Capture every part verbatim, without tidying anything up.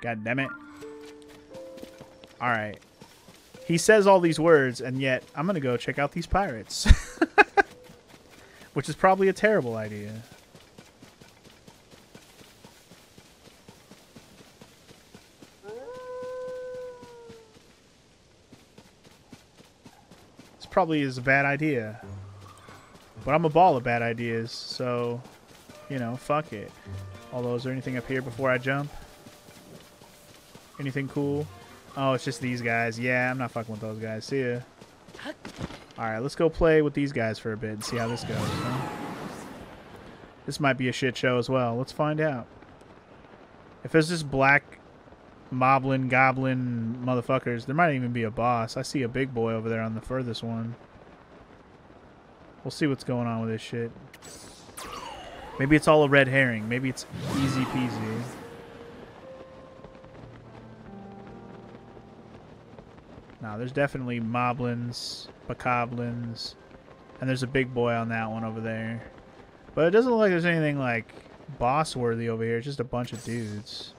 God damn it. All right. He says all these words, and yet I'm going to go check out these pirates. Which is probably a terrible idea. This probably is a bad idea. But I'm a ball of bad ideas, so, you know, fuck it. Although, is there anything up here before I jump? Anything cool? Oh, it's just these guys. Yeah, I'm not fucking with those guys. See ya. Alright, let's go play with these guys for a bit and see how this goes. Huh? This might be a shit show as well. Let's find out. If there's just black Moblin, Goblin motherfuckers, there might even be a boss. I see a big boy over there on the furthest one. We'll see what's going on with this shit. Maybe it's all a red herring. Maybe it's easy peasy. Nah, there's definitely Moblins, Bokoblins, and there's a big boy on that one over there. But it doesn't look like there's anything, like, boss-worthy over here. It's just a bunch of dudes.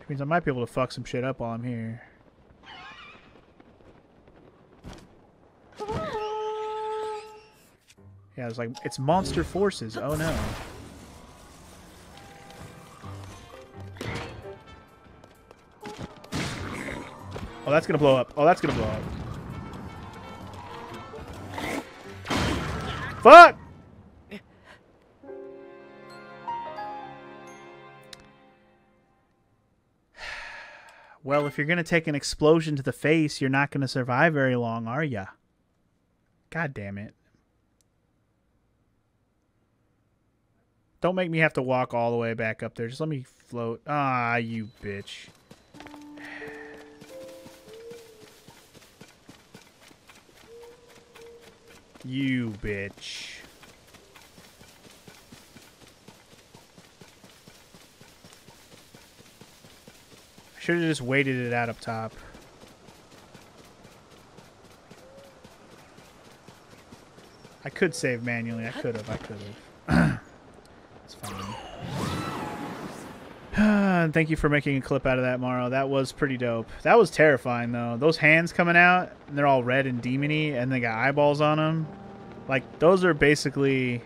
Which means I might be able to fuck some shit up while I'm here. Yeah, it's like, it's monster forces. Oh, no. Oh, that's gonna blow up. Oh, that's gonna blow up. Fuck! Well, if you're gonna take an explosion to the face, you're not gonna survive very long, are ya? God damn it. Don't make me have to walk all the way back up there. Just let me float. Ah, you bitch. You bitch. I should have just waited it out up top. I could save manually. I could have. I could have. It's fine. Thank you for making a clip out of that, Morrow. That was pretty dope. That was terrifying, though. Those hands coming out, and they're all red and demon-y, and they got eyeballs on them. Like, those are basically,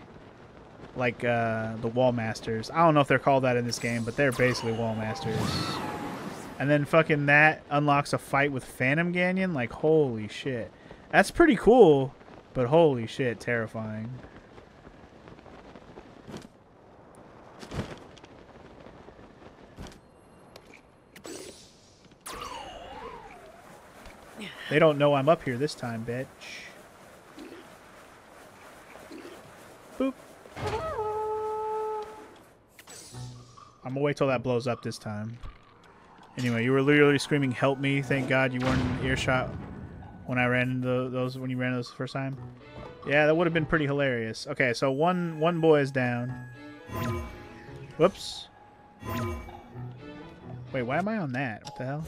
like, uh, the Wall Masters. I don't know if they're called that in this game, but they're basically Wall Masters. And then fucking that unlocks a fight with Phantom Ganon? Like, holy shit. That's pretty cool, but holy shit, terrifying. They don't know I'm up here this time, bitch. Boop. I'm gonna wait till that blows up this time. Anyway, you were literally screaming, "Help me!" Thank God you weren't in earshot when I ran into those. When you ran into those the first time, yeah, that would have been pretty hilarious. Okay, so one one boy is down. Whoops. Wait, why am I on that? What the hell?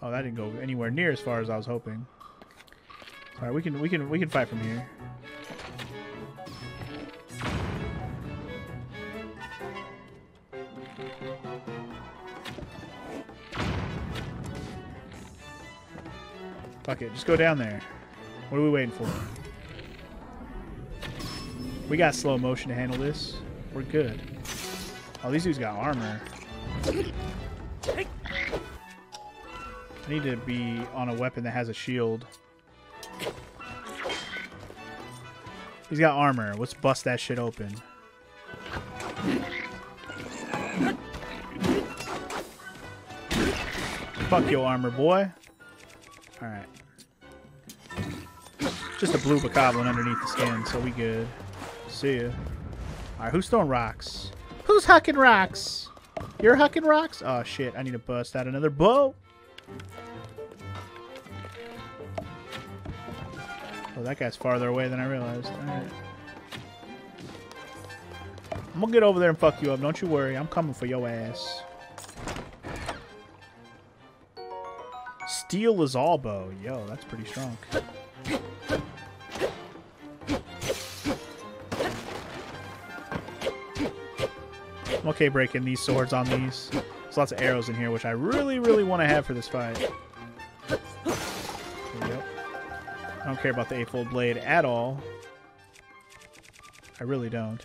Oh, that didn't go anywhere near as far as I was hoping. All right, we can we can we can fight from here. Fuck it, just go down there. What are we waiting for? We got slow motion to handle this. We're good. Oh, these dudes got armor. I need to be on a weapon that has a shield. He's got armor. Let's bust that shit open. Fuck your armor, boy. Alright. Just a blue Bokoblin underneath the skin, so we good. See ya. Alright, who's throwing rocks? Who's hucking rocks? You're hucking rocks? Oh shit, I need to bust out another bow. Oh, that guy's farther away than I realized. Alright. I'm gonna get over there and fuck you up. Don't you worry. I'm coming for your ass. Steel is all bow. Yo, that's pretty strong. I'm okay breaking these swords on these. There's lots of arrows in here, which I really, really want to have for this fight. There we go. I don't care about the eightfold blade at all. I really don't.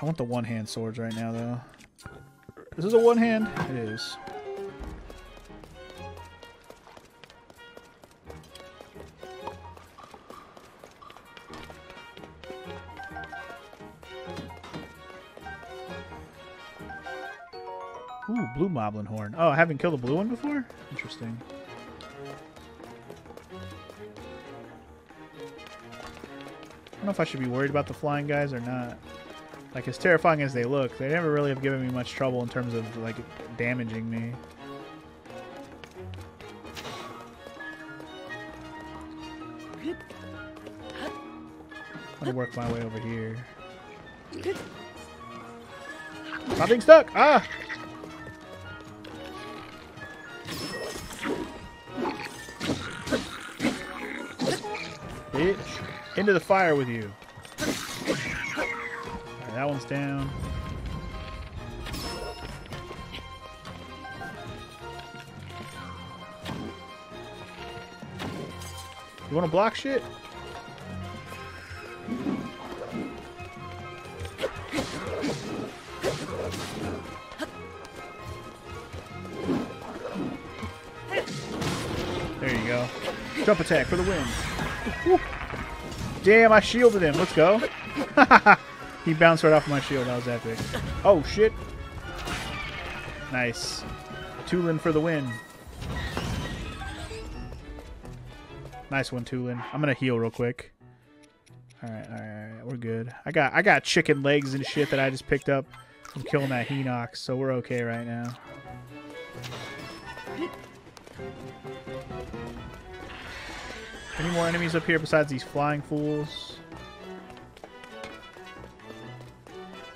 I want the one-hand swords right now, though. Is this a one-hand? It is. Ooh, blue Moblin horn. Oh, I haven't killed a blue one before? Interesting. I don't know if I should be worried about the flying guys or not. Like, as terrifying as they look, they never really have given me much trouble in terms of, like, damaging me. I'm gonna work my way over here. Stop being stuck! Ah! Into the fire with you. Right, that one's down. You want to block shit? There you go. Jump attack for the win. Woo. Damn, I shielded him. Let's go. He bounced right off my shield. That was epic. Oh, shit. Nice. Tulin for the win. Nice one, Tulin. I'm going to heal real quick. All right, all right, all right. We're good. I got I got chicken legs and shit that I just picked up from killing that Hinox, so we're okay right now. Any more enemies up here besides these flying fools?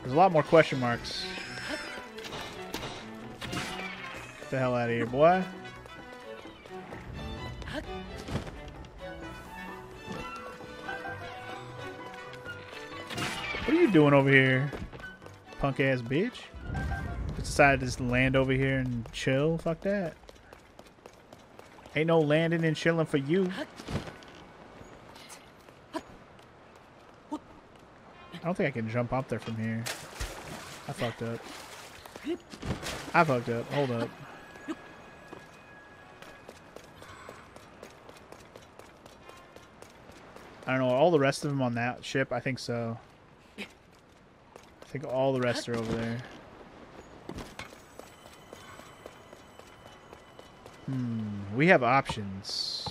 There's a lot more question marks. Get the hell out of here, boy. What are you doing over here, punk ass bitch? Just decided to just land over here and chill? Fuck that. Ain't no landing and chilling for you. I don't think I can jump up there from here. I fucked up. I fucked up. Hold up. I don't know. Are all the rest of them on that ship? I think so. I think all the rest are over there. Hmm. We have options.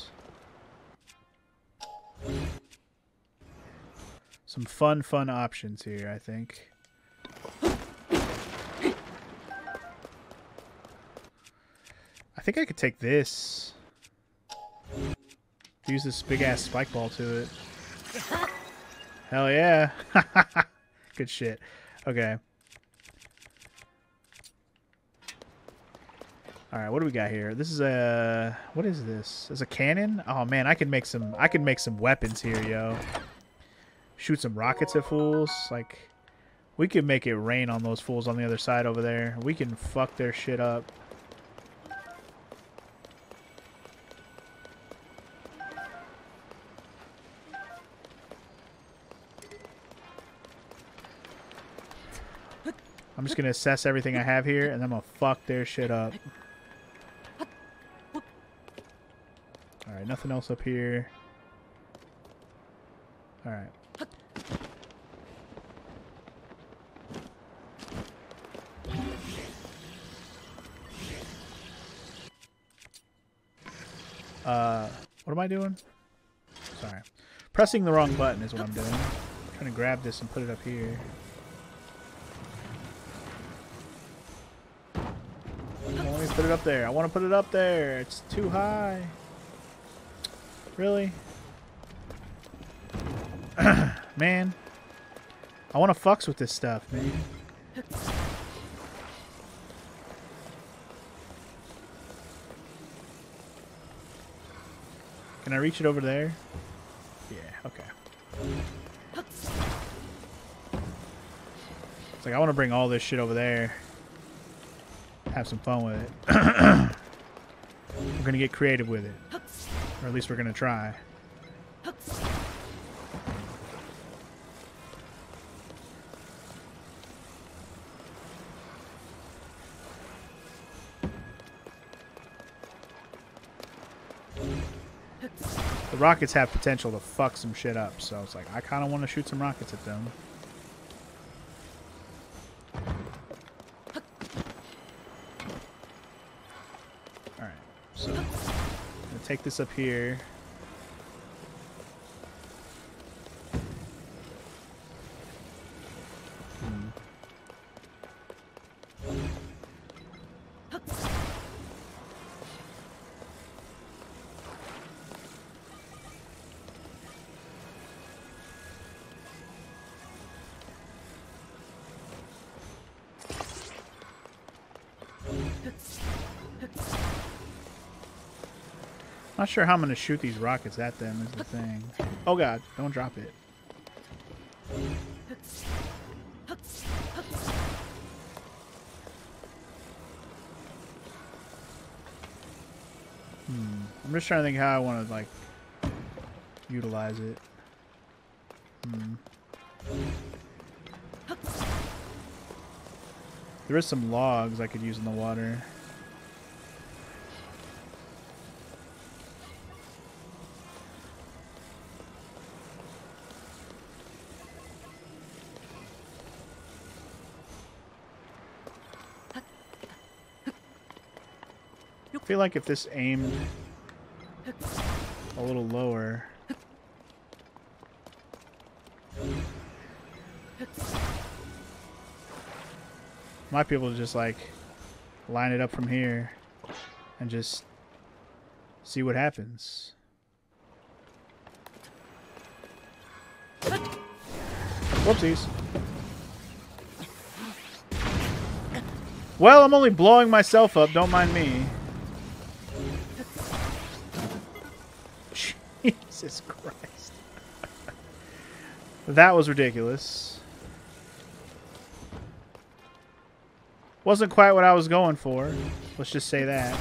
Some fun, fun options here, I think. I think I could take this. Use this big-ass spike ball to it. Hell yeah. Good shit. Okay. Alright, what do we got here? This is a... What is this? Is a cannon? Oh, man, I could make some... I could make some weapons here, yo. Shoot some rockets at fools. Like, we could make it rain on those fools on the other side over there. We can fuck their shit up. I'm just gonna assess everything I have here, and I'm gonna fuck their shit up. Alright, nothing else up here. Alright. Uh, what am I doing? Sorry. Pressing the wrong button is what I'm doing. I'm trying to grab this and put it up here. Let me put it up there. I want to put it up there. It's too high. Really? Man. I want to fucks with this stuff, man. Can I reach it over there? Yeah, okay. It's like, I want to bring all this shit over there. Have some fun with it. We're going to get creative with it. Or at least we're going to try. The rockets have potential to fuck some shit up, so it's like, I kind of want to shoot some rockets at them. Alright, so I'm going to take this up here. Not sure how I'm gonna shoot these rockets at them is the thing. Oh god, don't drop it. Hmm. I'm just trying to think how I wanna like utilize it. Hmm. There is some logs I could use in the water. I feel like if this aimed a little lower. Might be able to just like line it up from here and just see what happens. Whoopsies. Well, I'm only blowing myself up, don't mind me. Jesus Christ. That was ridiculous. Wasn't quite what I was going for. Let's just say that.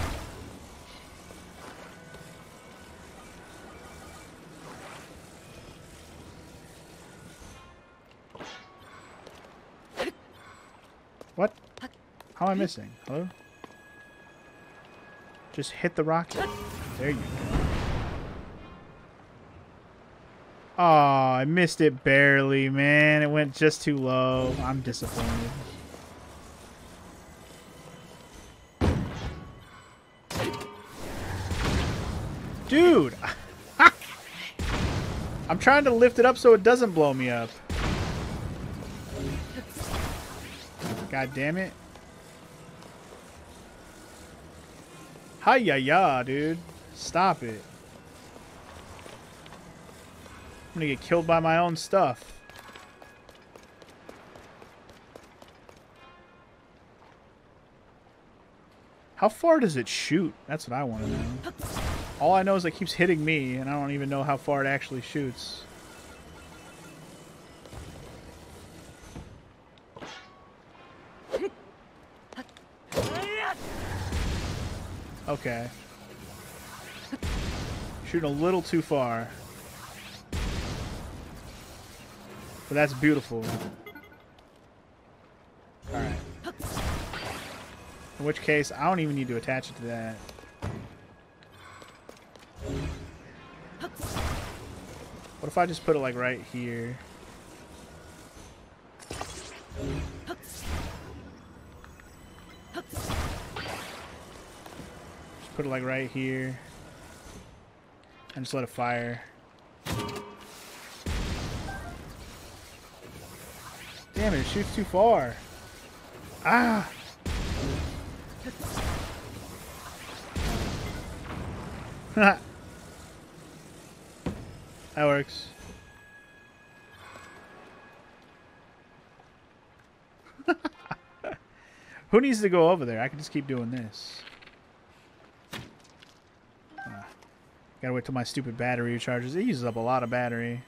What? How am I missing? Hello? Just hit the rocket. There you go. Aw, oh, I missed it barely, man. It went just too low. I'm disappointed. Dude! I'm trying to lift it up so it doesn't blow me up. God damn it. Hi-ya-ya, dude. Stop it. I'm gonna get killed by my own stuff. How far does it shoot? That's what I want to know. All I know is it keeps hitting me, and I don't even know how far it actually shoots. Okay. Shooting a little too far. But that's beautiful. Alright. In which case, I don't even need to attach it to that. What if I just put it like right here? Just put it like right here. And just let it fire. Damn it, it shoots too far. Ah! That works. Who needs to go over there? I can just keep doing this. Ah. Gotta wait till my stupid battery recharges. It uses up a lot of battery.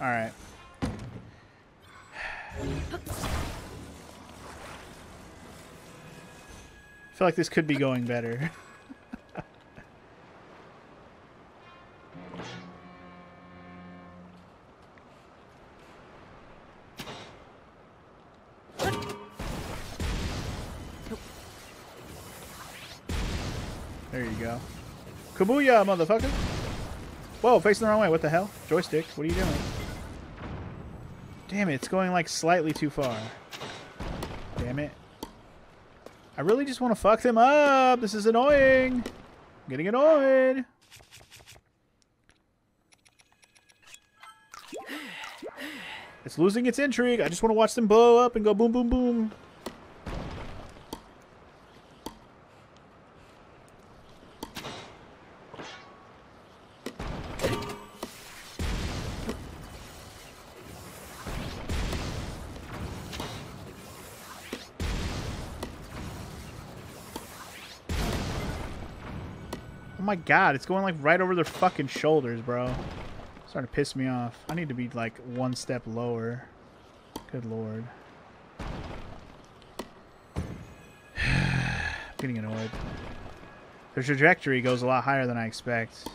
All right. I feel like this could be going better. There you go. Kabuya, motherfucker! Whoa, facing the wrong way. What the hell? Joystick, what are you doing? Damn it, it's going like slightly too far. Damn it. I really just want to fuck them up. This is annoying. I'm getting annoyed. It's losing its intrigue. I just want to watch them blow up and go boom, boom, boom. Oh my god, it's going like right over their fucking shoulders, bro. It's starting to piss me off. I need to be like one step lower. Good lord. I'm getting annoyed. Their trajectory goes a lot higher than I expect.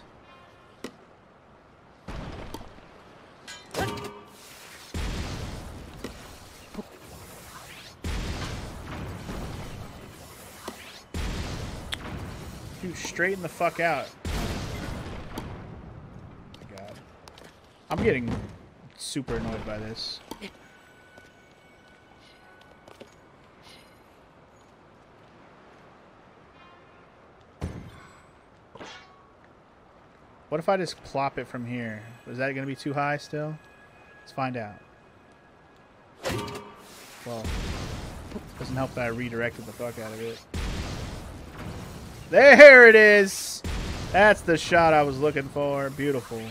Straighten the fuck out. Oh my god. I'm getting super annoyed by this. What if I just plop it from here? Is that gonna be too high still? Let's find out. Well, doesn't help that I redirected the fuck out of it. There it is! That's the shot I was looking for. Beautiful.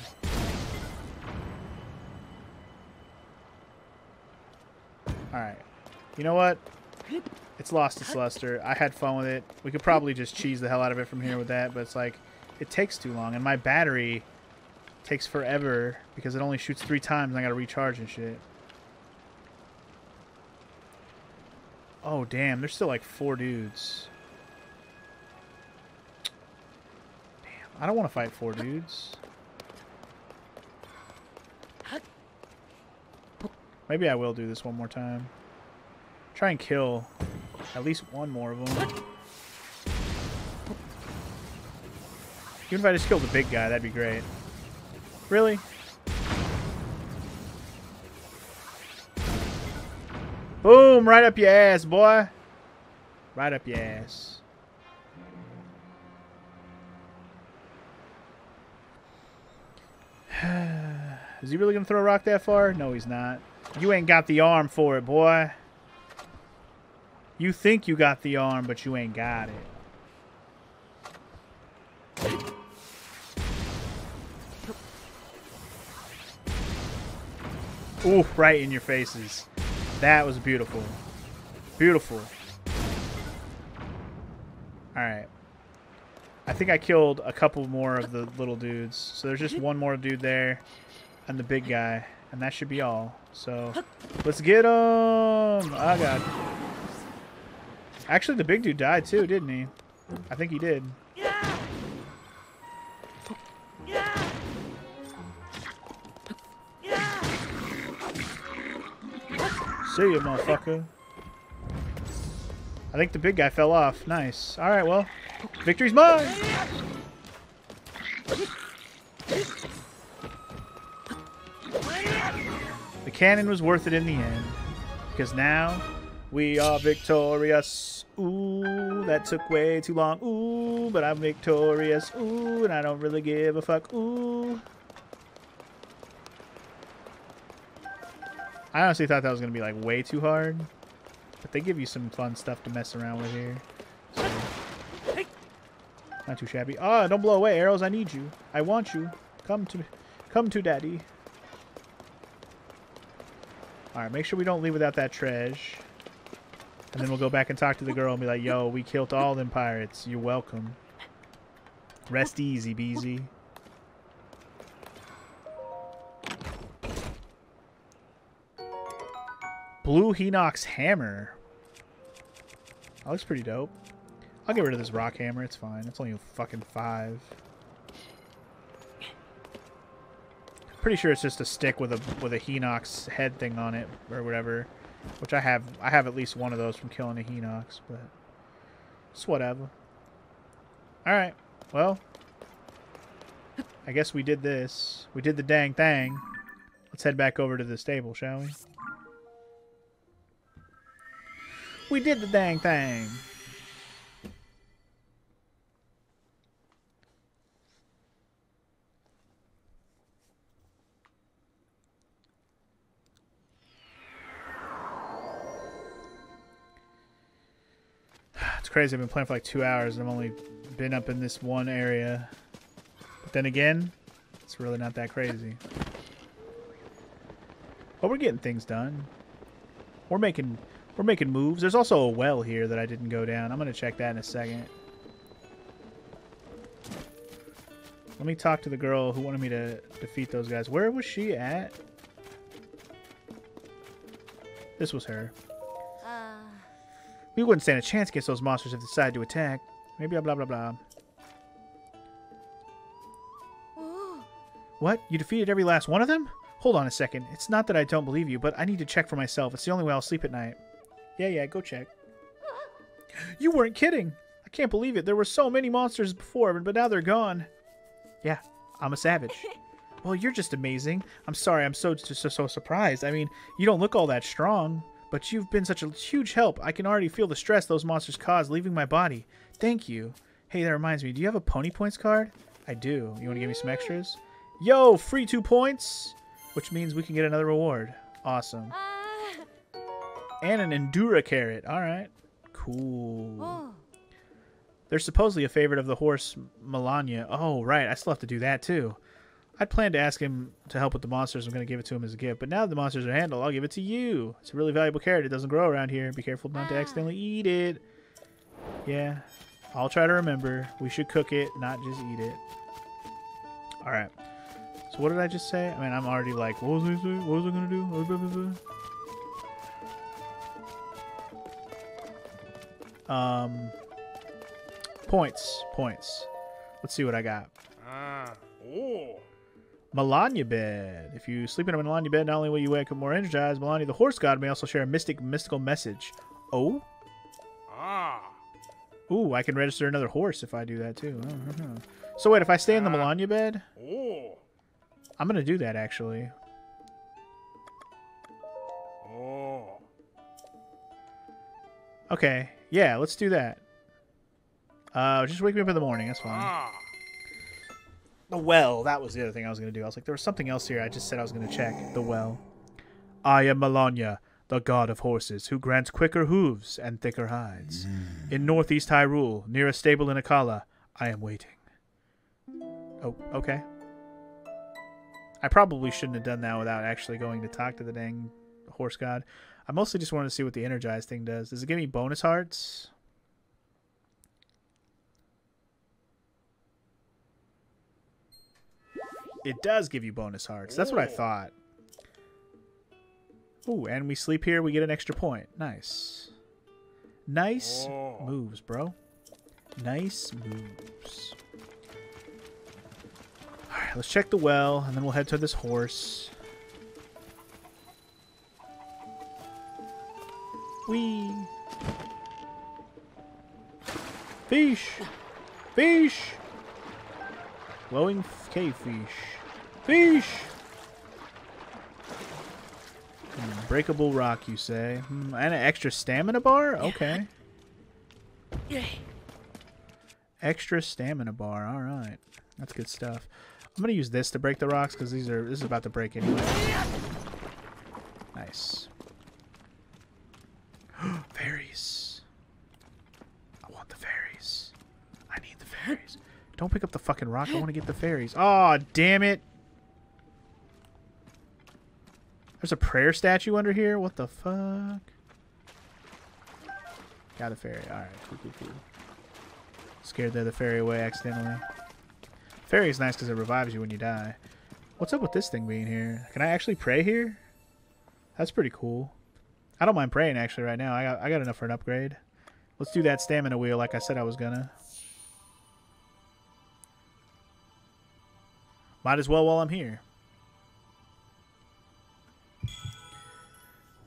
Alright. You know what? It's lost its luster. I had fun with it. We could probably just cheese the hell out of it from here with that, but it's like, it takes too long, and my battery takes forever because it only shoots three times and I gotta recharge and shit. Oh, damn. There's still like four dudes. I don't want to fight four dudes. Maybe I will do this one more time. Try and kill at least one more of them. Even if I just killed the big guy, that'd be great. Really? Boom! Right up your ass, boy! Right up your ass. Is he really gonna throw a rock that far? No, he's not. You ain't got the arm for it, boy. You think you got the arm, but you ain't got it. Ooh, right in your faces. That was beautiful. Beautiful. Alright. I think I killed a couple more of the little dudes. So there's just one more dude there and the big guy. And that should be all. So let's get him! Oh, God. Actually, the big dude died too, didn't he? I think he did. See ya, motherfucker. I think the big guy fell off. Nice. All right, well. Victory's mine! The cannon was worth it in the end. Because now, we are victorious. Ooh, that took way too long. Ooh, but I'm victorious. Ooh, and I don't really give a fuck. Ooh. I honestly thought that was going to be like way too hard. But they give you some fun stuff to mess around with here. So. Not too shabby. Ah, oh, don't blow away, arrows. I need you. I want you. Come to, come to daddy. All right, make sure we don't leave without that treasure. And then we'll go back and talk to the girl and be like, yo, we killed all them pirates. You're welcome. Rest easy, B Z. Blue Hinox hammer. That looks pretty dope. I'll get rid of this rock hammer. It's fine. It's only a fucking five. Pretty sure it's just a stick with a with a Hinox head thing on it or whatever, which I have. I have at least one of those from killing a Hinox, but it's whatever. All right. Well, I guess we did this. We did the dang thing. Let's head back over to the stable, shall we? We did the dang thing. It's crazy. I've been playing for like two hours and I've only been up in this one area. But then again, it's really not that crazy. But we're getting things done. We're making... We're making moves. There's also a well here that I didn't go down. I'm going to check that in a second. Let me talk to the girl who wanted me to defeat those guys. Where was she at? This was her. Uh... We wouldn't stand a chance against those monsters if they decided to attack. Maybe blah, blah, blah. Ooh. What? You defeated every last one of them? Hold on a second. It's not that I don't believe you, but I need to check for myself. It's the only way I'll sleep at night. Yeah, yeah, go check. You weren't kidding! I can't believe it. There were so many monsters before, but now they're gone. Yeah, I'm a savage. Well, you're just amazing. I'm sorry, I'm so, so, so surprised. I mean, you don't look all that strong, but you've been such a huge help. I can already feel the stress those monsters caused leaving my body. Thank you. Hey, that reminds me. Do you have a Pony Points card? I do. You want to give me some extras? Yo, free two points! Which means we can get another reward. Awesome. Uh... And an Endura carrot. All right. Cool. Oh. They're supposedly a favorite of the horse Malanya. Oh, right. I still have to do that, too. I'd planned to ask him to help with the monsters. I'm going to give it to him as a gift. But now that the monsters are handled, I'll give it to you. It's a really valuable carrot. It doesn't grow around here. Be careful not ah. to accidentally eat it. Yeah. I'll try to remember. We should cook it, not just eat it. All right. So what did I just say? I mean, I'm already like, what was I say? What was I going to do? Um, points, points. Let's see what I got. Ah, oh. Malanya bed. If you sleep in a Malanya bed, not only will you wake up more energized, Malanya the horse god may also share a mystic, mystical message. Oh? Ah. Ooh, I can register another horse if I do that too. Uh-huh. So wait, if I stay in the Malanya bed? Oh. I'm going to do that actually. Oh. Okay. Yeah, let's do that. Uh, just wake me up in the morning. That's fine. Ah. The well. That was the other thing I was going to do. I was like, there was something else here. I just said I was going to check. The well. I am Malanya, the god of horses, who grants quicker hooves and thicker hides. Mm. In northeast Hyrule, near a stable in Akala, I am waiting. Oh, okay. I probably shouldn't have done that without actually going to talk to the dang horse god. I mostly just wanted to see what the energized thing does. Does it give me bonus hearts? It does give you bonus hearts. That's what I thought. Ooh, and we sleep here. We get an extra point. Nice. Nice oh. moves, bro. Nice moves. All right, let's check the well, and then we'll head to this horse. Wee. Fish! Fish! Glowing cave fish. Fish! Breakable rock, you say? And an extra stamina bar? Okay. Extra stamina bar. Alright. That's good stuff. I'm gonna use this to break the rocks because these are this is about to break anyway. Nice. Fairies. I want the fairies. I need the fairies. Don't pick up the fucking rock. I want to get the fairies. Aw, oh, damn it. There's a prayer statue under here. What the fuck? Got a fairy. Alright, cool, cool, cool. Scared the other fairy away accidentally. Fairy is nice because it revives you when you die. What's up with this thing being here? Can I actually pray here? That's pretty cool. I don't mind praying actually right now. I got, I got enough for an upgrade. Let's do that stamina wheel like I said I was gonna. Might as well while I'm here.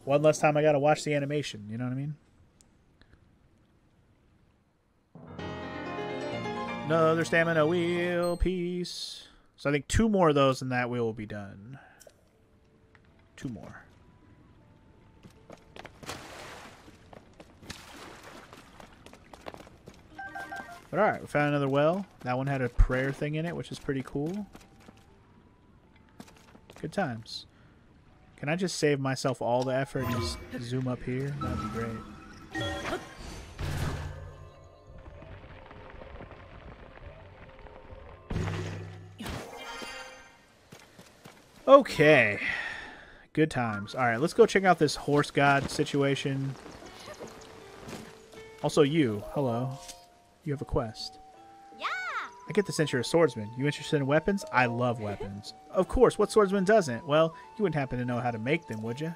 One less time I gotta watch the animation, you know what I mean? Another stamina wheel piece. So I think two more of those and that wheel will be done. Two more. But alright, we found another well. That one had a prayer thing in it, which is pretty cool. Good times. Can I just save myself all the effort and just zoom up here? That'd be great. Okay. Good times. Alright, let's go check out this horse god situation. Also you. Hello. You have a quest. Yeah. I get the sense you're a swordsman. You interested in weapons? I love weapons. Of course. What swordsman doesn't? Well, you wouldn't happen to know how to make them, would you?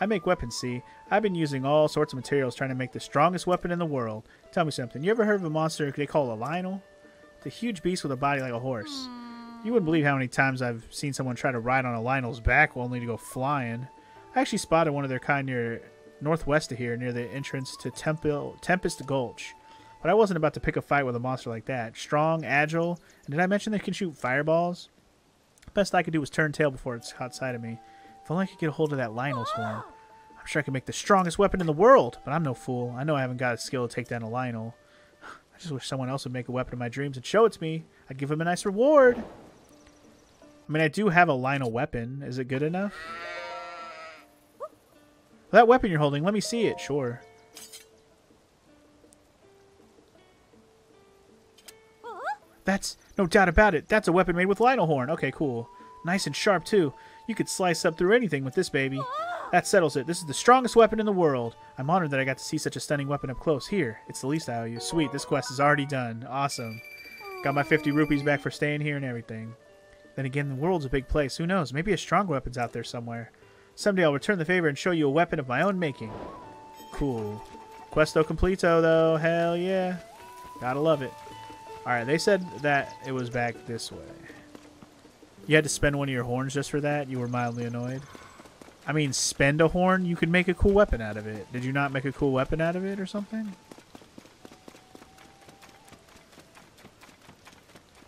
I make weapons, see? I've been using all sorts of materials trying to make the strongest weapon in the world. Tell me something. You ever heard of a monster they call a Lynel? It's a huge beast with a body like a horse. You wouldn't believe how many times I've seen someone try to ride on a Lynel's back only to go flying. I actually spotted one of their kind near northwest of here, near the entrance to Temple, Tempest Gulch. But I wasn't about to pick a fight with a monster like that. Strong, agile, and did I mention they can shoot fireballs? The best I could do was turn tail before it caught sight of me. If only I could get a hold of that Lynel's horn. I'm sure I could make the strongest weapon in the world, but I'm no fool. I know I haven't got a skill to take down a Lynel. I just wish someone else would make a weapon of my dreams and show it to me. I'd give him a nice reward. I mean, I do have a Lynel weapon. Is it good enough? Well, that weapon you're holding, let me see it. Sure. That's no doubt about it. That's a weapon made with Lynel horn. Okay, cool. Nice and sharp, too. You could slice up through anything with this baby. That settles it. This is the strongest weapon in the world. I'm honored that I got to see such a stunning weapon up close. Here, it's the least I owe you. Sweet, this quest is already done. Awesome. Got my fifty rupees back for staying here and everything. Then again, the world's a big place. Who knows? Maybe a strong weapon's out there somewhere. Someday I'll return the favor and show you a weapon of my own making. Cool. Questo completo, though. Hell yeah. Gotta love it. Alright, they said that it was back this way. You had to spend one of your horns just for that? You were mildly annoyed? I mean, spend a horn? You could make a cool weapon out of it. Did you not make a cool weapon out of it or something?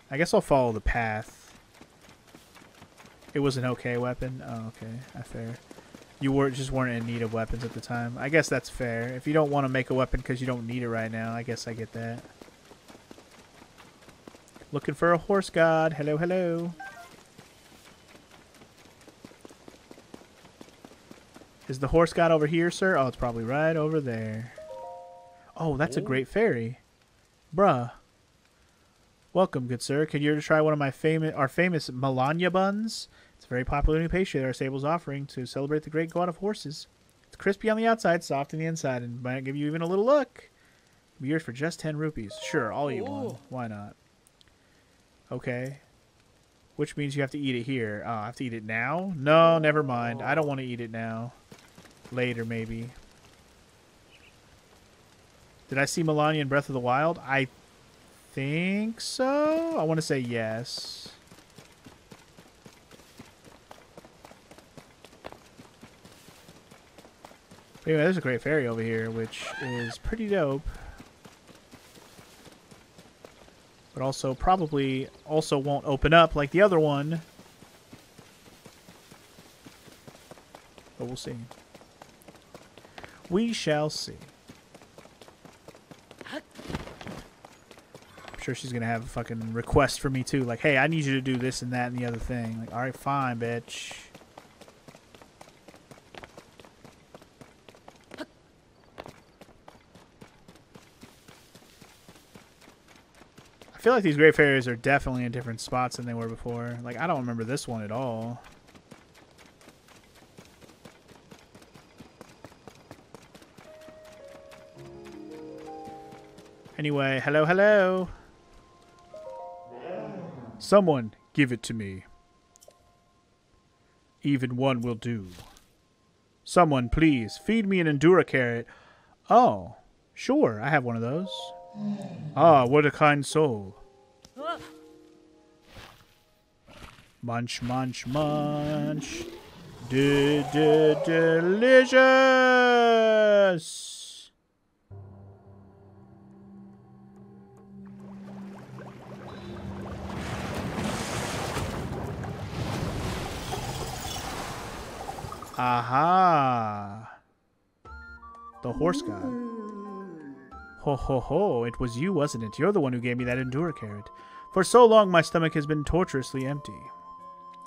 I guess I'll follow the path. It was an okay weapon? Oh, okay. Fair. You were just weren't in need of weapons at the time. I guess that's fair. If you don't want to make a weapon because you don't need it right now, I guess I get that. Looking for a horse god. Hello, hello. Is the horse god over here, sir? Oh, it's probably right over there. Oh, that's Ooh. a great fairy. Bruh. Welcome, good sir. Can you try one of my famous, our famous Malanya buns? It's a very popular new pastry that our stable's offering to celebrate the great god of horses. It's crispy on the outside, soft on the inside, and might give you even a little look. It'll be yours for just ten rupees. Sure, I'll eat Ooh. one. Why not? Okay. Which means you have to eat it here. Oh, I have to eat it now? No, never mind. I don't want to eat it now. Later, maybe. Did I see Malanya in Breath of the Wild? I think so? I want to say yes. But anyway, there's a great fairy over here, which is pretty dope. But also probably also won't open up like the other one. But we'll see. We shall see. I'm sure she's going to have a fucking request for me too. Like, hey, I need you to do this and that and the other thing. Like, alright, fine, bitch. I feel like these great fairies are definitely in different spots than they were before. Like, I don't remember this one at all. Anyway, hello, hello. Someone give it to me. Even one will do. Someone, please, feed me an Endura carrot. Oh, sure, I have one of those. Ah, what a kind soul. Munch, munch, munch. De de delicious. Aha. The horse god. Ho ho ho, it was you, wasn't it? You're the one who gave me that Endura carrot. For so long my stomach has been torturously empty.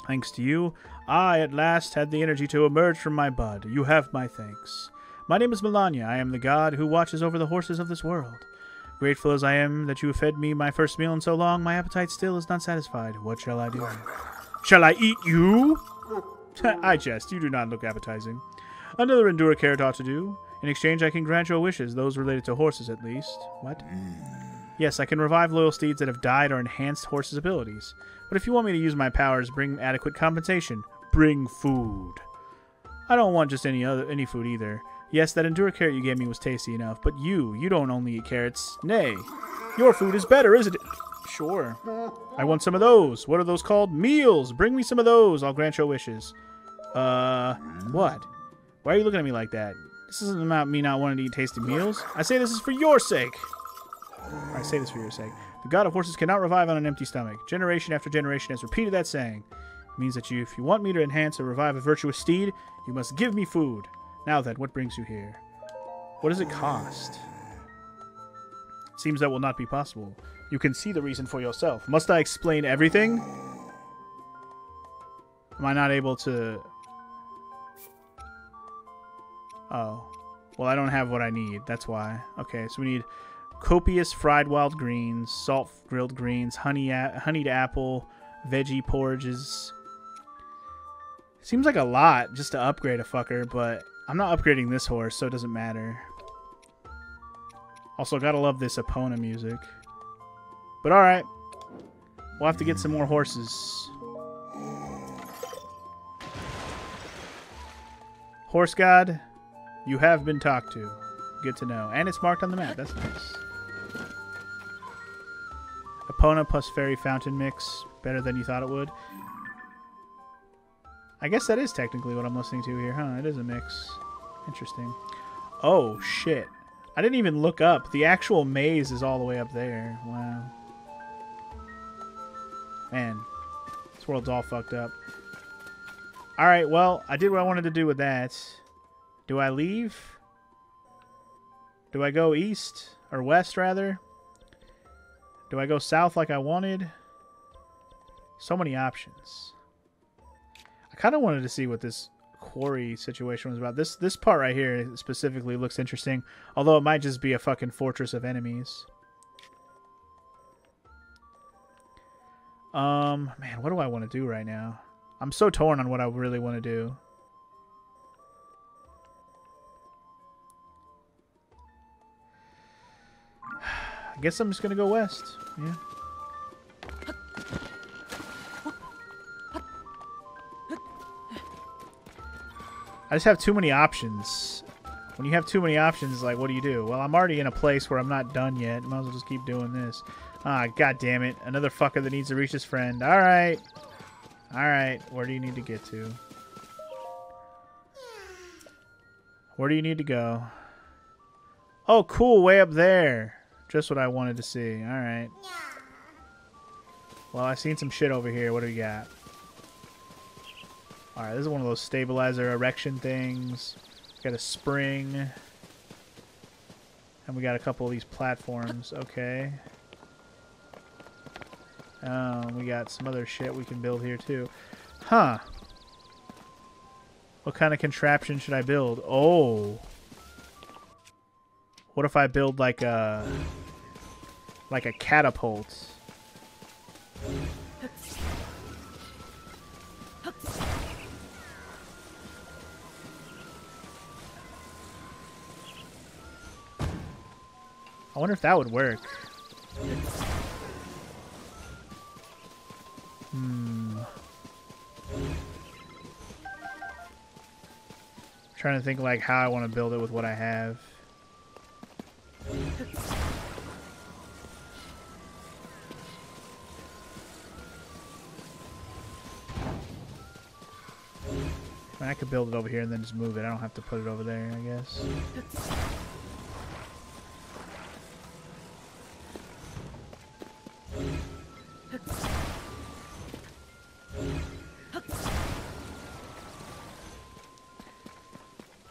Thanks to you, I at last had the energy to emerge from my bud. You have my thanks. My name is Malanya. I am the god who watches over the horses of this world. Grateful as I am that you fed me my first meal in so long, my appetite still is not satisfied. What shall I do? Shall I eat you? I jest. You do not look appetizing. Another Endura carrot ought to do. In exchange, I can grant your wishes, those related to horses at least. What? Yes, I can revive loyal steeds that have died or enhanced horses' abilities. But if you want me to use my powers, bring adequate compensation. Bring food. I don't want just any other any food either. Yes, that Endura carrot you gave me was tasty enough, but you, you don't only eat carrots. Nay, your food is better, isn't it? Sure. I want some of those. What are those called? Meals! Bring me some of those. I'll grant your wishes. Uh, what? Why are you looking at me like that? This isn't about me not wanting to eat tasty meals. I say this is for your sake. I say this for your sake. The god of horses cannot revive on an empty stomach. Generation after generation has repeated that saying. It means that you, if you want me to enhance or revive a virtuous steed, you must give me food. Now then, what brings you here? What does it cost? It seems that will not be possible. You can see the reason for yourself. Must I explain everything? Am I not able to... Oh. Well, I don't have what I need. That's why. Okay, so we need... copious fried wild greens, salt grilled greens, honey a honeyed apple, veggie porridges. Seems like a lot just to upgrade a fucker, but I'm not upgrading this horse, so it doesn't matter. Also, gotta love this Epona music. But alright, we'll have to get some more horses. Horse god, you have been talked to. Good to know. And it's marked on the map. That's nice. Epona plus Fairy Fountain mix. Better than you thought it would. I guess that is technically what I'm listening to here, huh? It is a mix. Interesting. Oh, shit. I didn't even look up. The actual maze is all the way up there. Wow. Man. This world's all fucked up. Alright, well, I did what I wanted to do with that. Do I leave? Do I go east? Or west, rather? Do I go south like I wanted? So many options. I kind of wanted to see what this quarry situation was about. This this part right here specifically looks interesting. Although it might just be a fucking fortress of enemies. Um, man, what do I want to do right now? I'm so torn on what I really want to do. I guess I'm just gonna go west. Yeah. I just have too many options. When you have too many options, like, what do you do? Well, I'm already in a place where I'm not done yet. Might as well just keep doing this. Ah, god damn it! Another fucker that needs to reach his friend. All right, all right. Where do you need to get to? Where do you need to go? Oh, cool, way up there. Just what I wanted to see. Alright. Well, I've seen some shit over here. What do we got? Alright, this is one of those stabilizer erection things. Got a spring. And we got a couple of these platforms. Okay. Um, we got some other shit we can build here, too. Huh. What kind of contraption should I build? Oh. What if I build like a like a catapult? I wonder if that would work. Hmm. Trying to think like how I want to build it with what I have. I could build it over here and then just move it. I don't have to put it over there, I guess.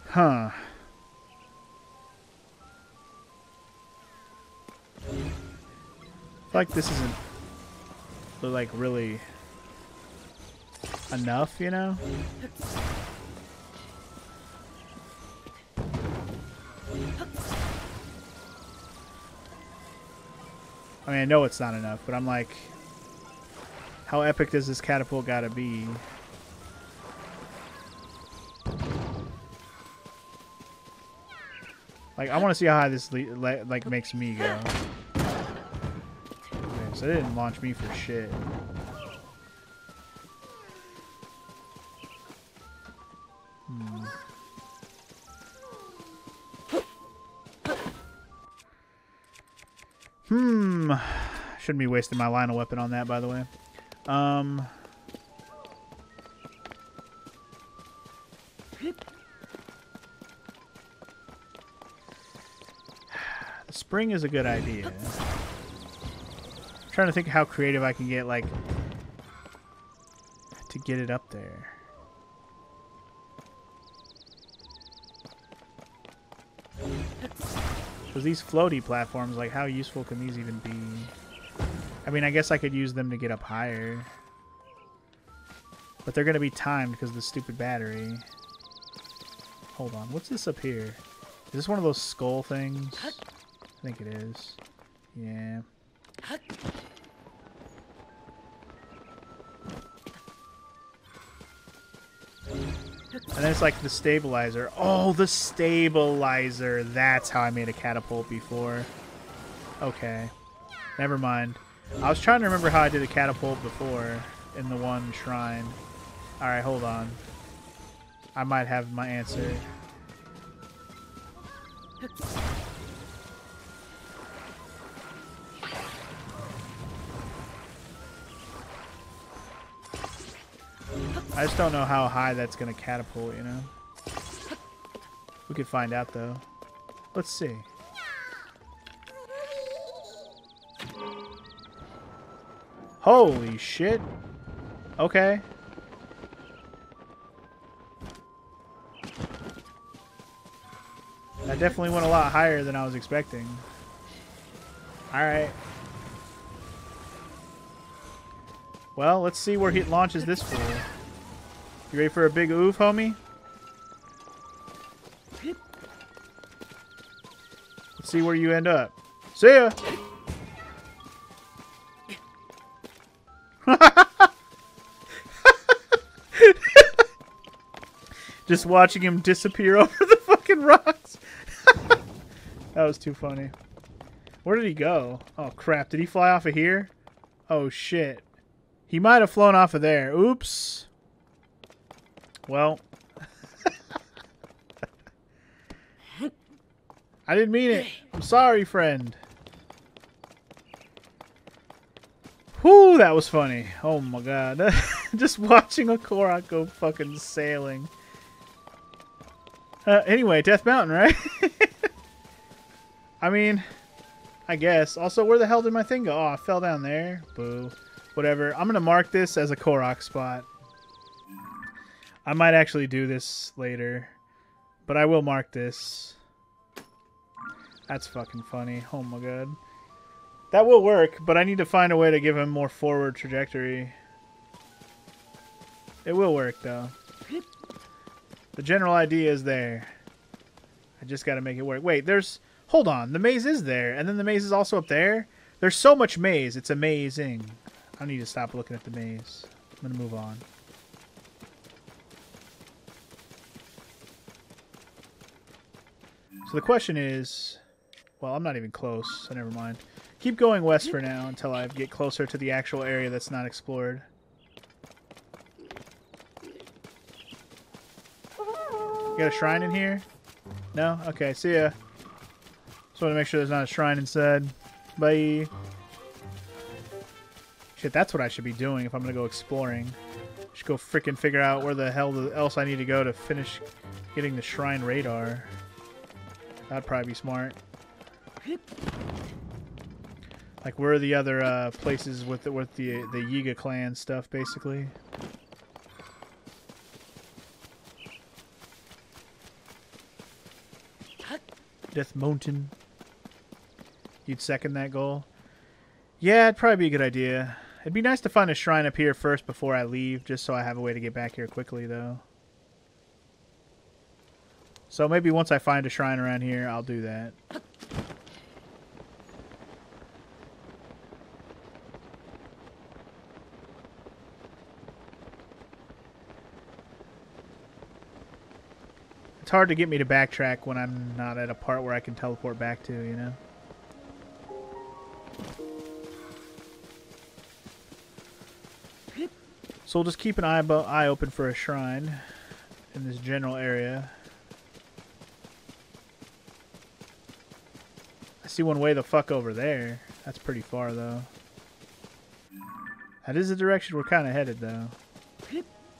Huh. I feel like this isn't like really enough, you know? I mean, I know it's not enough, but I'm like, how epic does this catapult gotta be? Like, I want to see how high this le le like makes me go. Okay, so they didn't launch me for shit. Hmm. Hmm. Shouldn't be wasting my Lynel weapon on that, by the way. Um. The spring is a good idea. I'm trying to think how creative I can get, like, to get it up there. These floaty platforms, like, how useful can these even be? I mean, I guess I could use them to get up higher, but they're gonna be timed because of the stupid battery. Hold on, what's this up here? Is this one of those skull things? I think it is. Yeah. And then it's like the stabilizer. Oh, the stabilizer. That's how I made a catapult before. Okay. Never mind. I was trying to remember how I did a catapult before in the one shrine. Alright, hold on. I might have my answer. I just don't know how high that's going to catapult, you know? We could find out, though. Let's see. Holy shit. Okay. That definitely went a lot higher than I was expecting. Alright. Well, let's see where he launches this for. You ready for a big oof, homie? Let's see where you end up. See ya! Just watching him disappear over the fucking rocks. That was too funny. Where did he go? Oh, crap. Did he fly off of here? Oh, shit. He might have flown off of there. Oops. Well, I didn't mean it. I'm sorry, friend. Whew, that was funny. Oh my god. Just watching a Korok go fucking sailing. Uh, anyway, Death Mountain, right? I mean, I guess. Also, where the hell did my thing go? Oh, I fell down there. Boo. Whatever. I'm going to mark this as a Korok spot. I might actually do this later, but I will mark this. That's fucking funny. Oh my god. That will work, but I need to find a way to give him more forward trajectory. It will work, though. The general idea is there. I just gotta make it work. Wait, there's... Hold on. The maze is there, and then the maze is also up there? There's so much maze. It's amazing. I need to stop looking at the maze. I'm gonna move on. So the question is, Well, I'm not even close, so never mind. Keep going west for now until I get closer to the actual area that's not explored. You got a shrine in here? No? Okay, see ya. Just want to make sure there's not a shrine inside. Bye. Shit, that's what I should be doing if I'm gonna go exploring. Should go freaking figure out where the hell else I need to go to finish getting the shrine radar. That'd probably be smart. Like, where are the other uh, places with the, with the the Yiga clan stuff, basically? Death Mountain. You'd second that goal? Yeah, it'd probably be a good idea. It'd be nice to find a shrine up here first before I leave, just so I have a way to get back here quickly, though. So maybe once I find a shrine around here, I'll do that. It's hard to get me to backtrack when I'm not at a part where I can teleport back to, you know? So we'll just keep an eye, eye open for a shrine in this general area. I see one way the fuck over there. That's pretty far, though. That is the direction we're kind of headed, though.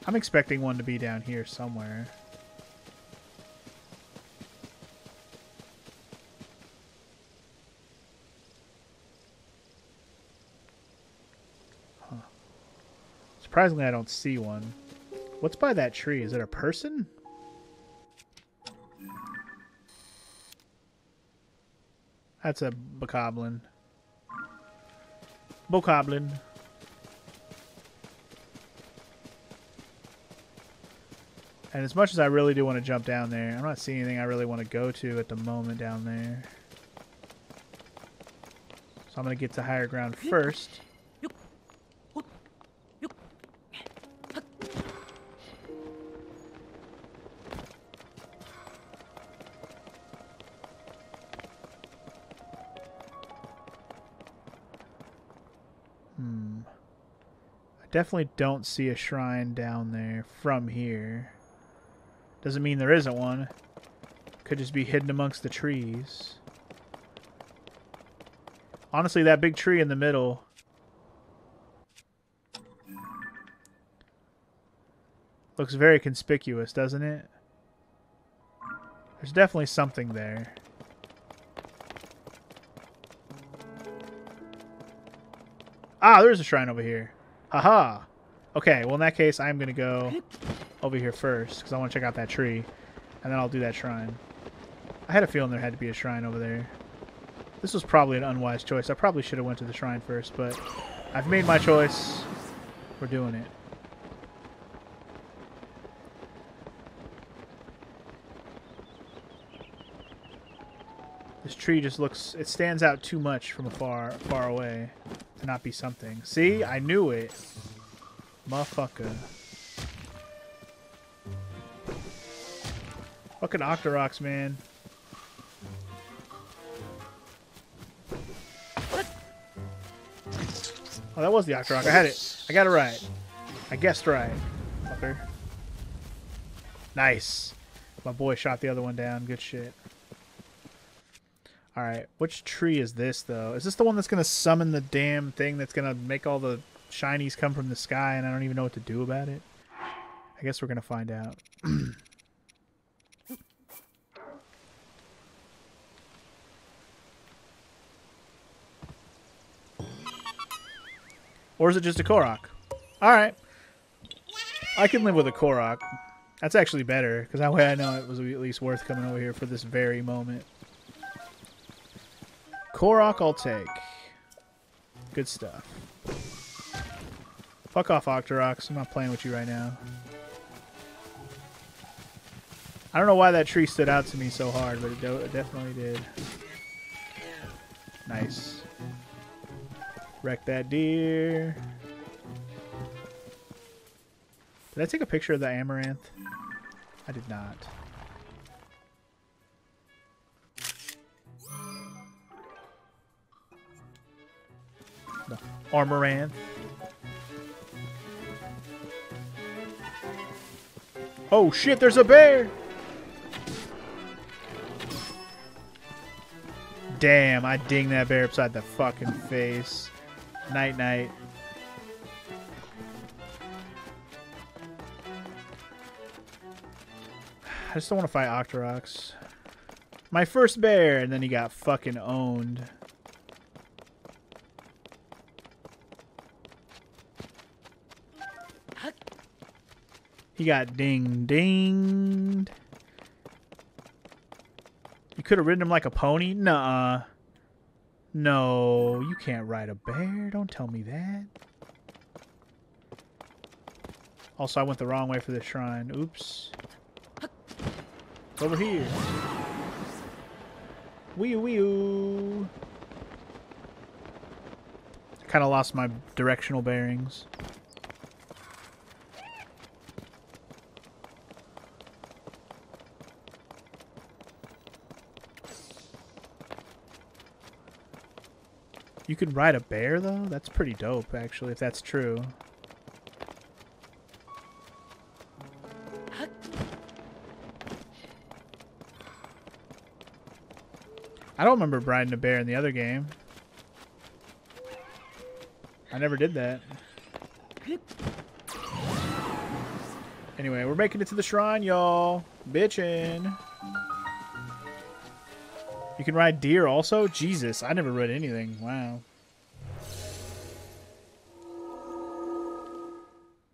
I'm expecting one to be down here somewhere. Surprisingly, I don't see one. What's by that tree? Is it a person? That's a Bokoblin. Bokoblin. And as much as I really do want to jump down there, I'm not seeing anything I really want to go to at the moment down there. So I'm going to get to higher ground first. Definitely don't see a shrine down there from here. Doesn't mean there isn't one. Could just be hidden amongst the trees. Honestly, that big tree in the middle. Looks very conspicuous, doesn't it? There's definitely something there. Ah, there's a shrine over here. Haha. Okay, well in that case, I'm going to go over here first, because I want to check out that tree, and then I'll do that shrine. I had a feeling there had to be a shrine over there. This was probably an unwise choice. I probably should have went to the shrine first, but I've made my choice. We're doing it. This tree just looks... It stands out too much from afar, far away. To not be something. See? I knew it. Motherfucker. Fucking Octoroks, man. Oh, that was the Octorok. I had it. I got it right. I guessed right. Fucker. Nice. My boy shot the other one down. Good shit. Alright, which tree is this, though? Is this the one that's going to summon the damn thing that's going to make all the shinies come from the sky and I don't even know what to do about it? I guess we're going to find out. Or is it just a Korok? Alright. I can live with a Korok. That's actually better, because that way I know it was at least worth coming over here for this very moment. Korok I'll take. Good stuff. Fuck off, Octoroks. I'm not playing with you right now. I don't know why that tree stood out to me so hard, but it, it definitely did. Nice. Wreck that deer. Did I take a picture of the amaranth? I did not. the Armoran. Oh shit, there's a bear! Damn, I dinged that bear upside the fucking face. Night night. I just don't want to fight Octoroks. My first bear, and then he got fucking owned. He got ding-dinged. You could have ridden him like a pony? Nuh-uh. No, you can't ride a bear. Don't tell me that. Also, I went the wrong way for the shrine. Oops. It's over here. Wee-wee-oo. I kind of lost my directional bearings. You could ride a bear, though? That's pretty dope, actually, if that's true. I don't remember riding a bear in the other game. I never did that. Anyway, we're making it to the shrine, y'all. Bitchin'. You can ride deer also? Jesus, I never rode anything. Wow.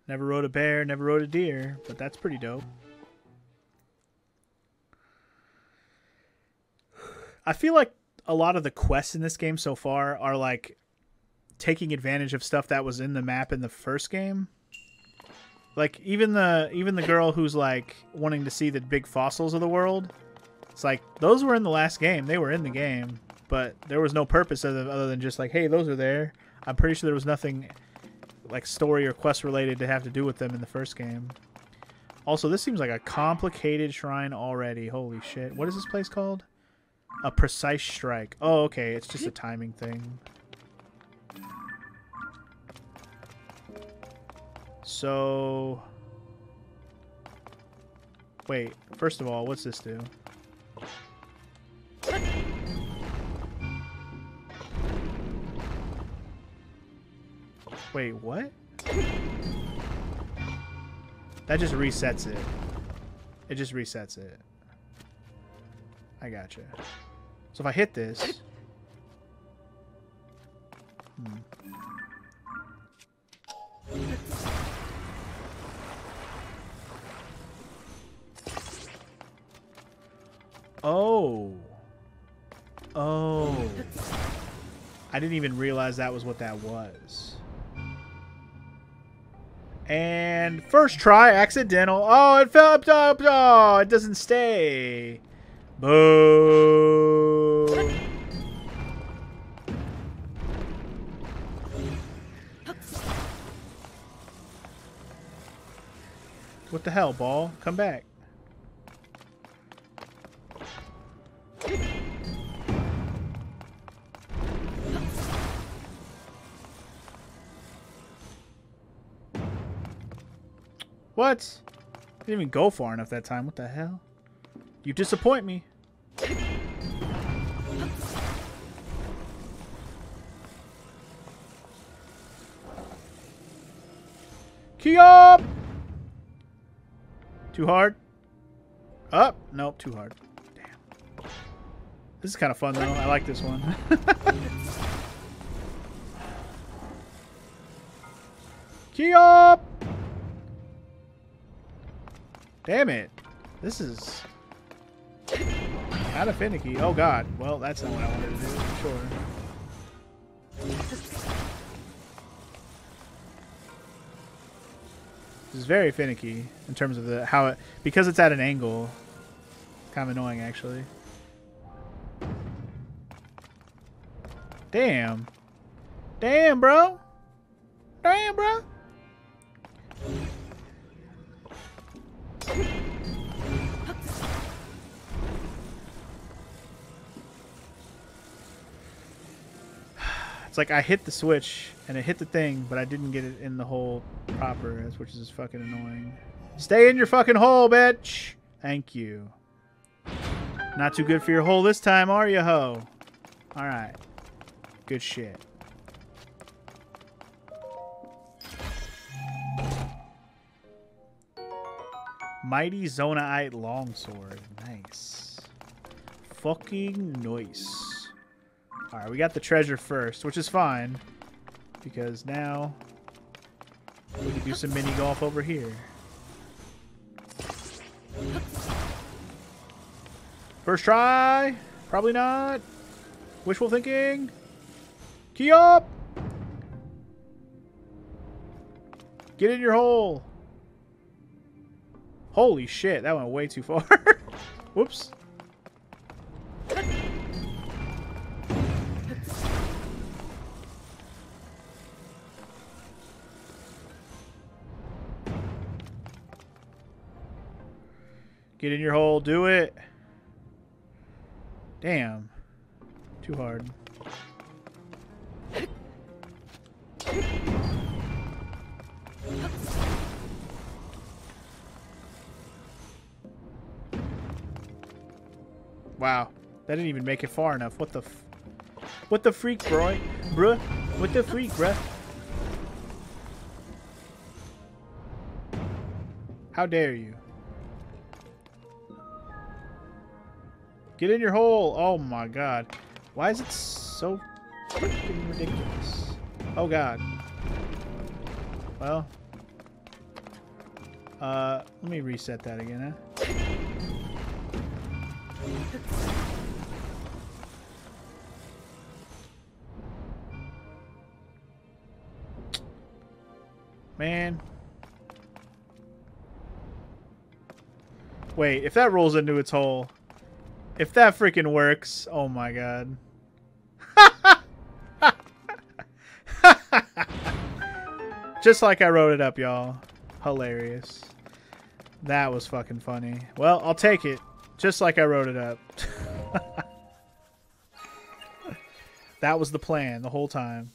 Never rode a bear, never rode a deer, but that's pretty dope. I feel like a lot of the quests in this game so far are like taking advantage of stuff that was in the map in the first game. Like even the even the girl who's like wanting to see the big fossils of the world. It's like, those were in the last game. They were in the game. But there was no purpose other, other than just like, hey, those are there. I'm pretty sure there was nothing like story or quest related to have to do with them in the first game. Also, this seems like a complicated shrine already. Holy shit. What is this place called? A precise strike. Oh, okay. It's just a timing thing. So... wait. First of all, what's this do? Wait, what? That just resets it. It just resets it. I gotcha. So if I hit this... Hmm. Oh. Oh. I didn't even realize that was what that was. And first try, accidental. Oh, it fell up top. Oh, it doesn't stay. Boo. What the hell, ball? Come back. What? I didn't even go far enough that time. What the hell? You disappoint me. Key up! Too hard? Up? Nope, too hard. Damn. This is kind of fun, though. I like this one. Key up! Damn it. This is kind of finicky. Oh, God. Well, that's not what I wanted to do. Sure. This is very finicky in terms of the how it... because it's at an angle. It's kind of annoying, actually. Damn. Damn, bro. Damn, bro. It's like I hit the switch and it hit the thing, but I didn't get it in the hole proper, which is just fucking annoying. Stay in your fucking hole, bitch! Thank you. Not too good for your hole this time, are you, ho? Alright. Good shit. Mighty Zonaite longsword. Nice. Fucking nice. Alright, we got the treasure first, which is fine. Because now we can do some mini golf over here. First try? Probably not. Wishful thinking. Key up! Get in your hole. Holy shit, that went way too far. Whoops. Get in your hole, do it. Damn. Too hard. Wow. That didn't even make it far enough. What the f What the freak, bro? Bruh? What the freak, bruh? How dare you? Get in your hole! Oh my god. Why is it so freaking ridiculous? Oh god. Well. Uh, let me reset that again, huh? Man. Wait, if that rolls into its hole... If that freaking works, oh my god. Just like I wrote it up, y'all. Hilarious. That was fucking funny. Well, I'll take it. Just like I wrote it up. That was the plan the whole time.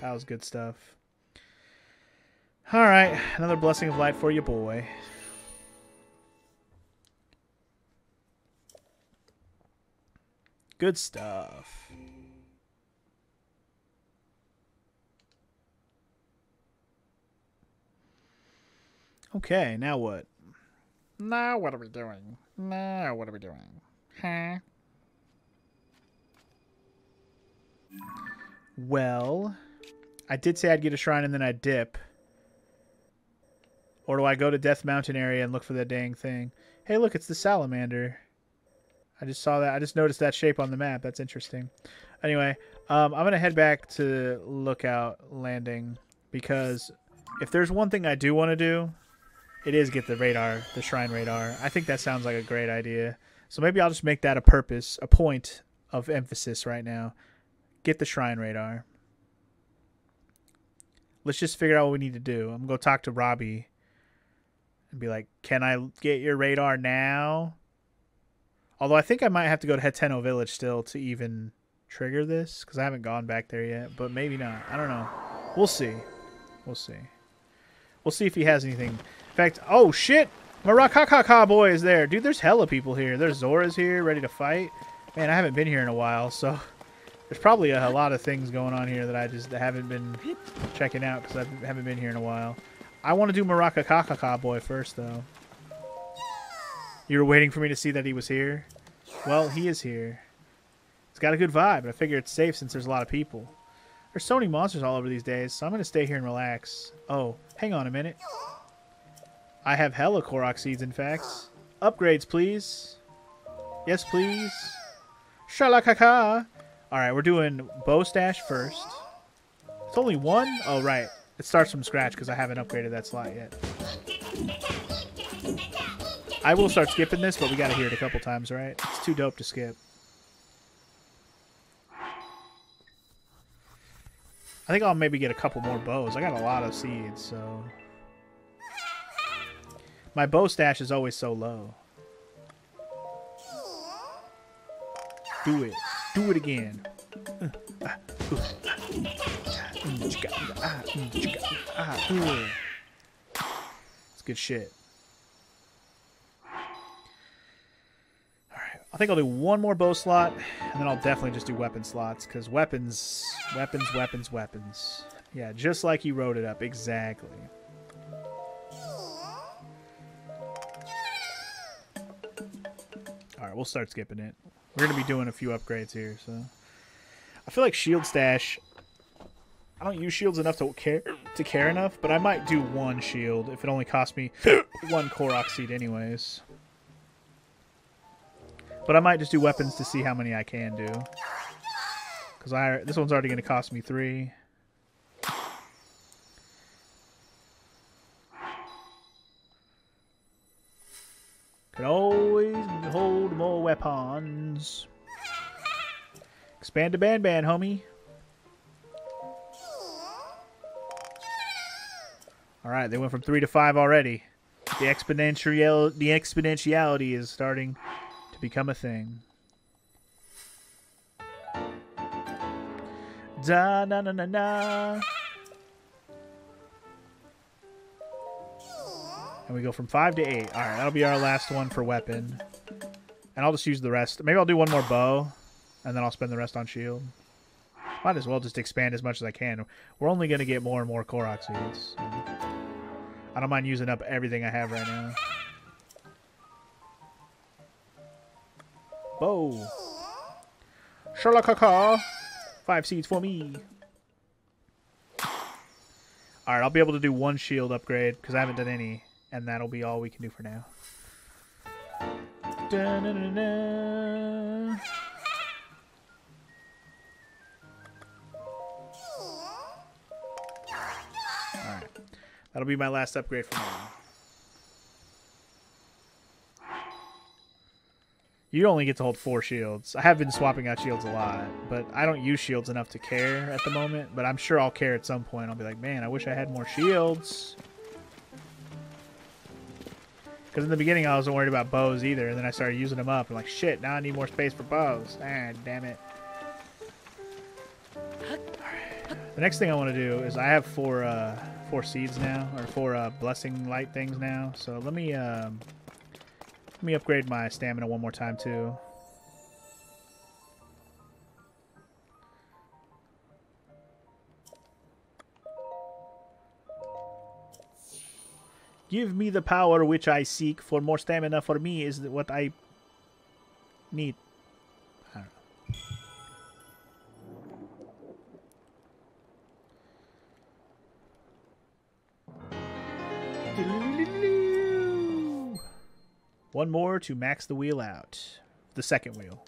That was good stuff. Alright, another blessing of light for you, boy. Good stuff. Okay, now what? Now what are we doing? Now what are we doing? Huh? Well, I did say I'd get a shrine and then I dip. Or do I go to Death Mountain area and look for that dang thing? Hey, look, it's the salamander. I just saw that. I just noticed that shape on the map. That's interesting. Anyway, um, I'm going to head back to Lookout Landing because if there's one thing I do want to do, it is get the radar, the shrine radar. I think that sounds like a great idea. So maybe I'll just make that a purpose, a point of emphasis right now. Get the shrine radar. Let's just figure out what we need to do. I'm going to go talk to Robbie and be like, can I get your radar now? Although I think I might have to go to Hateno Village still to even trigger this. Because I haven't gone back there yet. But maybe not. I don't know. We'll see. We'll see. We'll see if he has anything. In fact, oh shit! My Rakakaka boy is there. Dude, there's hella people here. There's Zoras here ready to fight. Man, I haven't been here in a while. So there's probably a, a lot of things going on here that I just haven't been checking out. Because I haven't been here in a while. I want to do my Rakakaka boy first though. You were waiting for me to see that he was here? Well, he is here. It's got a good vibe, and I figure it's safe since there's a lot of people. There's so many monsters all over these days, so I'm going to stay here and relax. Oh, hang on a minute. I have hella Korok seeds, in fact. Upgrades, please. Yes, please. Shalakaka! Alright, we're doring Bow Stash first. It's only one? Oh, right. It starts from scratch because I haven't upgraded that slot yet. I will start skipping this, but we gotta hear it a couple times, right? It's too dope to skip. I think I'll maybe get a couple more bows. I got a lot of seeds, so... My bow stash is always so low. Do it. Do it again. It's good shit. Alright, I think I'll do one more bow slot, and then I'll definitely just do weapon slots, because weapons, weapons, weapons, weapons. Yeah, just like you wrote it up, exactly. Alright, we'll start skipping it. We're going to be doing a few upgrades here, so... I feel like shield stash... I don't use shields enough to care to care enough, but I might do one shield if it only costs me one Korok seed anyways. But I might just do weapons to see how many I can do. Because I this one's already going to cost me three. Can always hold more weapons. Expand to Ban Ban, homie. Alright, they went from three to five already. The exponential the exponentiality is starting to become a thing. Da na na na na. And we go from five to eight. All right, that'll be our last one for weapon. And I'll just use the rest. Maybe I'll do one more bow, and then I'll spend the rest on shield. Might as well just expand as much as I can. We're only going to get more and more Korok seeds. So I don't mind using up everything I have right now. Bow. Shalakaka. Five seeds for me. All right, I'll be able to do one shield upgrade because I haven't done any. And that'll be all we can do for now. Da, da, da, da. All right. That'll be my last upgrade for now. You only get to hold four shields. I have been swapping out shields a lot, but I don't use shields enough to care at the moment. But I'm sure I'll care at some point. I'll be like, man, I wish I had more shields. Because in the beginning, I wasn't worried about bows either, and then I started using them up. I'm like, shit, now I need more space for bows. Ah, damn it. The next thing I want to do is I have four uh, four seeds now, or four uh, blessing light things now. So let me, um, let me upgrade my stamina one more time, too. Give me the power which I seek, for more stamina for me is what I need. I don't know. One more to max the wheel out. The second wheel.